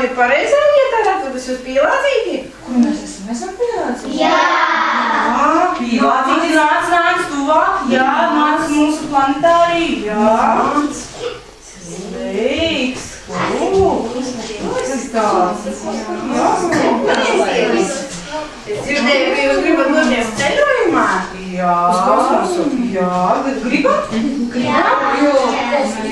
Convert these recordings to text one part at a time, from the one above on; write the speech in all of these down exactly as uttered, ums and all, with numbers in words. esam ir pareizā vietā, tad jūs pielādzīti? Kur mēs esam? Esam pielādzīti? Jā! Jā, pielādzīti nāc, nāc, tuvāk, jā, nāc mūsu planetārī, jā. Sveiks! Kas ir tāds? Jā, mēs es dzirdēju, ka jūs gribat noties ceļojumā? Jā, jā, tad gribat? Gribat?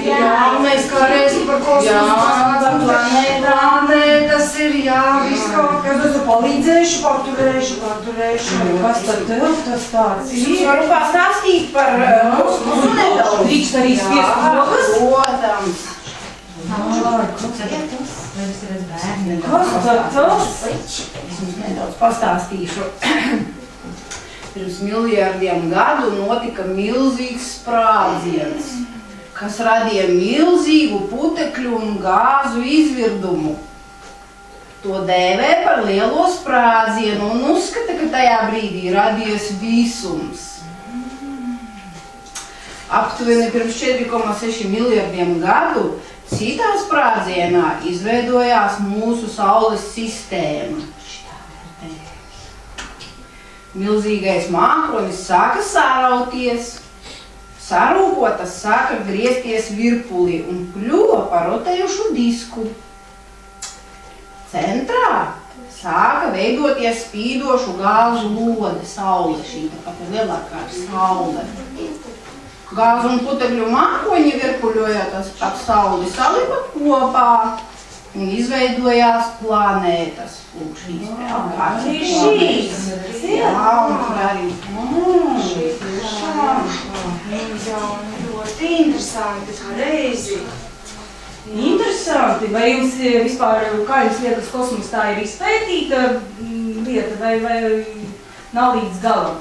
Jā, mēs kā reizi par kosmosu, planētām, tas ir, jā, viss kaut kas. Es palīdzēšu, pārturēšu, pārturēšu. Kas tad tev tas tāds ir? Jūs varu pastāstīt par kosmosu nedaudz. Drīkst arī spiest rokas? Protams. Kas tad tas? Kas tad tas? Es jums nedaudz pastāstīšu. Pirms miljardiem gadu notika milzīgs sprādziens, kas radīja milzīgu putekļu un gāzu izvirdumu. To dēvē par lielo sprādzienu un uzskata, ka tajā brīdī radies visums. Aptuveni pirms četri komats seši miljardiem gadu citā sprādzienā izveidojās mūsu Saules sistēma. Milzīgais mākonis sāka sārauties. Sarūkotas sāka griezties virpulī un kļuva par rotējušu disku. Centrā sāka veidoties spīdošu gāzu lode, saule, šī tāpat lielākā ir saule. Gāzu un putekļu mākoņi virpuļojās ap sauli, salipa kopā. Un izveidojās planētas. Lūk, šīs pēkāpīs šīs. Jā, un arī šīs šās. Ļoti interesanti reizi. Interesanti. Vai jums vispār, kā jums liekas, kosmos tā ir izpētīta lieta vai nav līdz galam?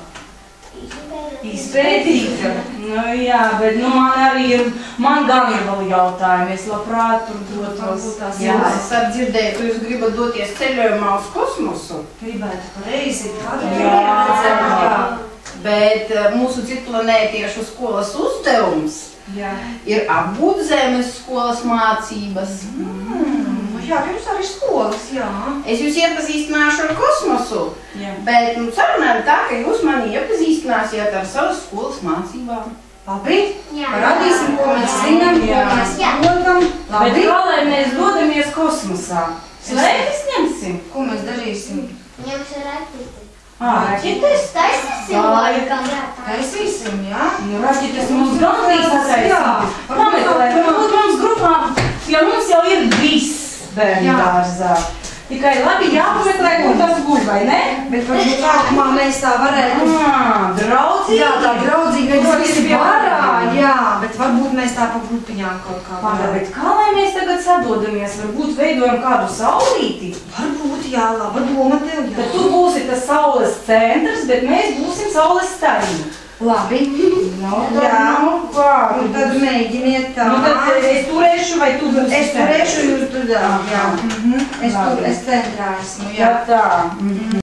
Izpētīta. Nu jā, bet nu man arī ir, man gan ir vēl jautājumi, es labprāt tur dotos. Jā, es atdzirdēju, ka jūs gribat doties ceļojumā uz kosmosu. Gribētu pareizi, kādu gribat. Bet mūsu citplanētiešu skolas uzdevums ir apgūt Zemes skolas mācības. Jā, pirms arī skolas, jā. Es jūs iepazīstināšu ar kosmosu, bet sarunājam tā, ka jūs mani iepazīstināsiet ar savas skolas mācībām. Labi? Parādīsim, ko mēs zinām, ko mēs dodam. Bet kā lai mēs dodamies kosmosā? Slēpes ņemsim? Ko mēs darīsim? Ņemsim raķeti. Raķetes? Taisīsim laikam. Taisīsim, jā? Raķetes mums gandrīz taisīsim. Pameklēt, varbūt mums grupā, jo mums jau ir viss. Bērnu dārzā. Tikai labi jāpameklē, kur tas guļ, vai ne? Bet varbūt sākumā mēs tā varētu... Draudzīgi? Jā, tā draudzīgi, mēs visi varā, jā, bet varbūt mēs tā pa grupiņām kaut kā varā. Bet kā lai mēs tagad sadodamies? Varbūt veidojam kādu saulīti? Varbūt, jā, laba doma tev, jā. Bet tu būsi tas saules centrs, bet mēs būsim saules staļņi. Labi. Nu, tad nav kā. Nu, tad mēģiniet tā. Nu, tad es turēšu vai tu dodas? Es turēšu, jūs tu dāvi, jā. Es centrā esmu, jā. Jā, tā.